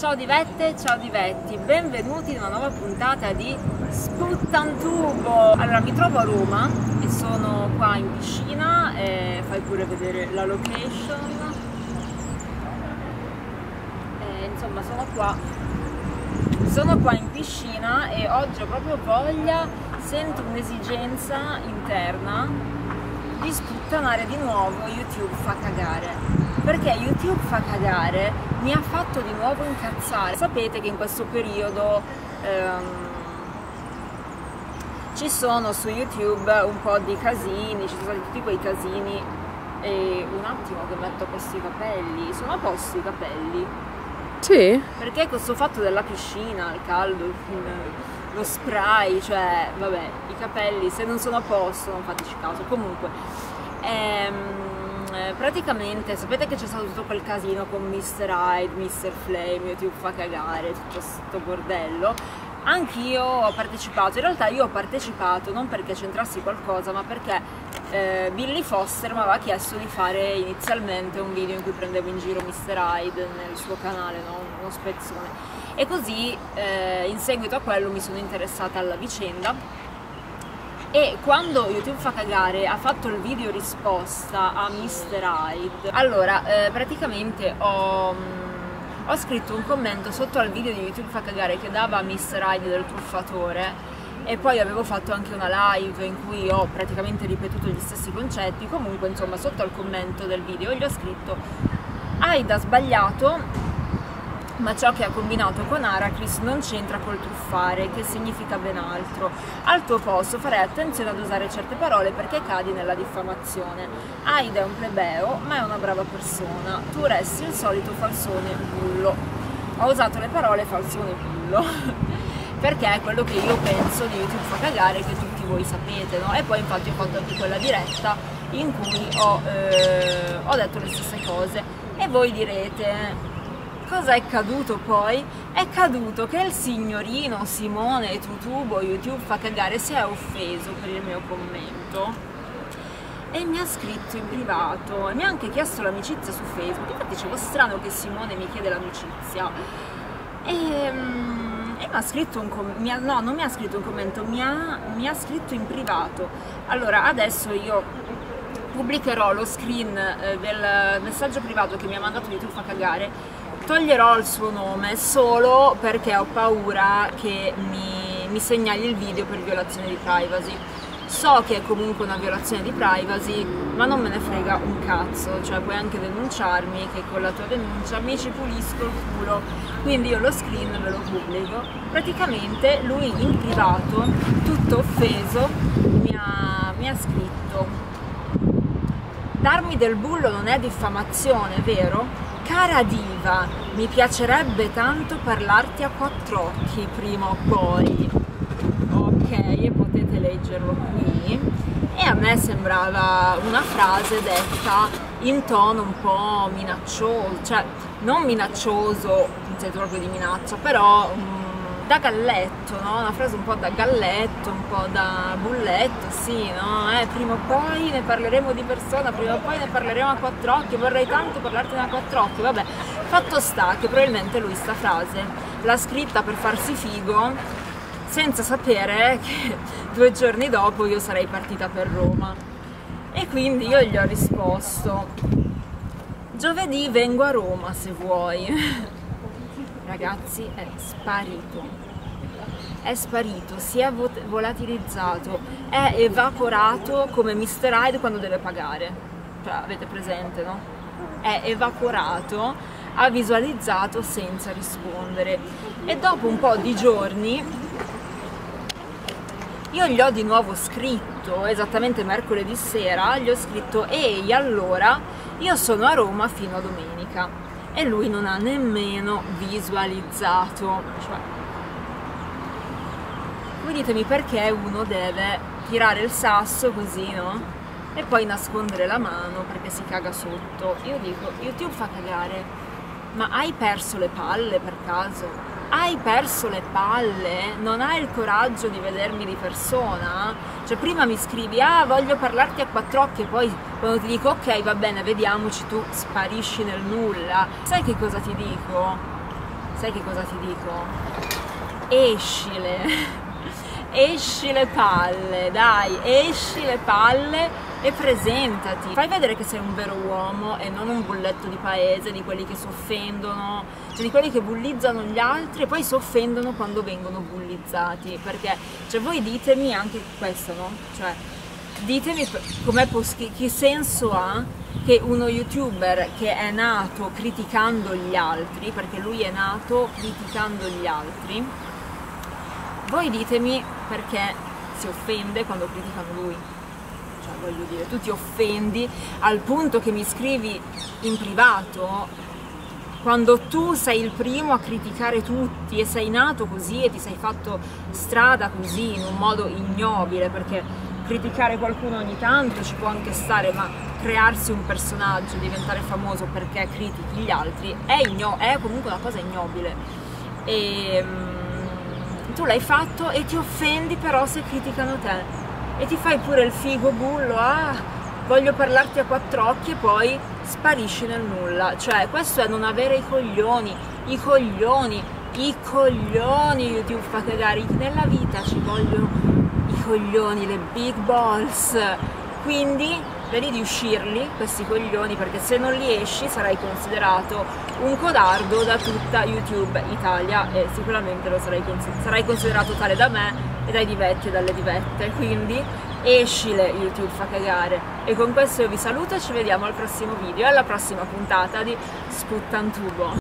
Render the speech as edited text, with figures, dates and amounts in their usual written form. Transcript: Ciao divette, ciao divetti, benvenuti in una nuova puntata di Sputtantubo. Allora, mi trovo a Roma e sono qua in piscina e fai pure vedere la location. E, insomma, sono qua in piscina e oggi ho proprio voglia, sento un'esigenza interna di sputtanare di nuovo. YouTube fa cagare. Perché YouTube fa cagare, mi ha fatto di nuovo incazzare. Sapete che in questo periodo ci sono su YouTube un po' di casini, ci sono stati tutti quei casini. E un attimo che metto questi capelli, sono a posto i capelli? Sì. Perché questo fatto della piscina, il caldo, lo spray, cioè vabbè, i capelli se non sono a posto non fateci caso. Comunque praticamente sapete che c'è stato tutto quel casino con Mr. Hyde, Mr. Flame, YouTube fa cagare, tutto sto bordello. Anch'io ho partecipato, in realtà io ho partecipato non perché c'entrassi qualcosa, ma perché Billy Foster mi aveva chiesto di fare inizialmente un video in cui prendevo in giro Mr. Hyde nel suo canale, no? Uno spezzone. E così in seguito a quello mi sono interessata alla vicenda. E quando YouTube fa cagare ha fatto il video risposta a Mr. Hyde. Allora, praticamente ho scritto un commento sotto al video di YouTube fa cagare che dava a Mr. Hyde del truffatore, e poi avevo fatto anche una live in cui ho praticamente ripetuto gli stessi concetti. Comunque, insomma, sotto al commento del video gli ho scritto: Aida ha sbagliato, ma ciò che ha combinato con Arachis non c'entra col truffare, che significa ben altro. Al tuo posto farei attenzione ad usare certe parole perché cadi nella diffamazione. Aida è un plebeo, ma è una brava persona. Tu resti il solito falsone bullo. Ho usato le parole falsone bullo perché è quello che io penso di YouTube fa cagare, che tutti voi sapete, no? E poi infatti ho fatto anche quella diretta in cui ho detto le stesse cose. E voi direte: cosa è caduto poi? È caduto che il signorino Simone Tutubo, YouTube fa cagare, si è offeso per il mio commento e mi ha scritto in privato e mi ha anche chiesto l'amicizia su Facebook. Infatti dicevo, strano che Simone mi chiede l'amicizia. E mi ha scritto un commento, no, non mi ha scritto un commento, mi ha scritto in privato. Allora, adesso io pubblicherò lo screen del messaggio privato che mi ha mandato YouTube fa cagare. Toglierò il suo nome solo perché ho paura che mi segnali il video per violazione di privacy. So che è comunque una violazione di privacy, ma non me ne frega un cazzo, cioè puoi anche denunciarmi, che con la tua denuncia mi ci pulisco il culo. Quindi io lo screen ve lo pubblico. Praticamente lui in privato, tutto offeso, mi ha scritto: darmi del bullo non è diffamazione, vero? Cara diva, mi piacerebbe tanto parlarti a quattro occhi prima o poi. Ok, potete leggerlo qui. E a me sembrava una frase detta in tono un po' minaccioso, cioè non minaccioso, non sento proprio di minaccia, però da galletto, no? Una frase un po' da galletto, un po' da bulletto, sì, no? Prima o poi ne parleremo di persona, prima o poi ne parleremo a quattro occhi, vorrei tanto parlartene a quattro occhi. Vabbè, fatto sta che probabilmente lui sta frase l'ha scritta per farsi figo, senza sapere che 2 giorni dopo io sarei partita per Roma. E quindi io gli ho risposto: giovedì vengo a Roma se vuoi. Ragazzi, è sparito, si è volatilizzato, è evaporato come Mr. Hyde quando deve pagare, cioè avete presente, no? È evaporato, ha visualizzato senza rispondere, e dopo un po' di giorni io gli ho di nuovo scritto, esattamente mercoledì sera, gli ho scritto: ehi, allora, io sono a Roma fino a domenica. E lui non ha nemmeno visualizzato, cioè, voi ditemi perché uno deve tirare il sasso così, no? E poi nascondere la mano perché si caga sotto. Io dico, YouTube fa cagare, ma hai perso le palle per caso? Hai perso le palle? Non hai il coraggio di vedermi di persona? Cioè prima mi scrivi: ah, voglio parlarti a quattro occhi, e poi quando ti dico ok, va bene, vediamoci, tu sparisci nel nulla. Sai che cosa ti dico? sai che cosa ti dico? Escile! Esci le palle, dai, esci le palle e presentati. Fai vedere che sei un vero uomo e non un bulletto di paese, di quelli che si offendono, cioè di quelli che bullizzano gli altri e poi si offendono quando vengono bullizzati. Perché, cioè, voi ditemi anche questo, no? Cioè, ditemi che senso ha che uno youtuber che è nato criticando gli altri, perché lui è nato criticando gli altri, voi ditemi perché si offende quando criticano lui. Cioè, voglio dire, tu ti offendi al punto che mi scrivi in privato quando tu sei il primo a criticare tutti e sei nato così e ti sei fatto strada così, in un modo ignobile, perché criticare qualcuno ogni tanto ci può anche stare, ma crearsi un personaggio, diventare famoso perché critichi gli altri è comunque una cosa ignobile. E tu l'hai fatto e ti offendi però se criticano te e ti fai pure il figo bullo, ah, voglio parlarti a quattro occhi, e poi sparisci nel nulla. Cioè, questo è non avere i coglioni, YouTube fa cagare, nella vita ci vogliono i coglioni, le big balls, quindi vedi di uscirli questi coglioni, perché se non li esci sarai considerato un codardo da tutta YouTube Italia e sicuramente lo sarai considerato tale da me e dai divetti e dalle divette. Quindi escile, YouTube fa cagare. E con questo io vi saluto e ci vediamo al prossimo video e alla prossima puntata di Sputtantubo.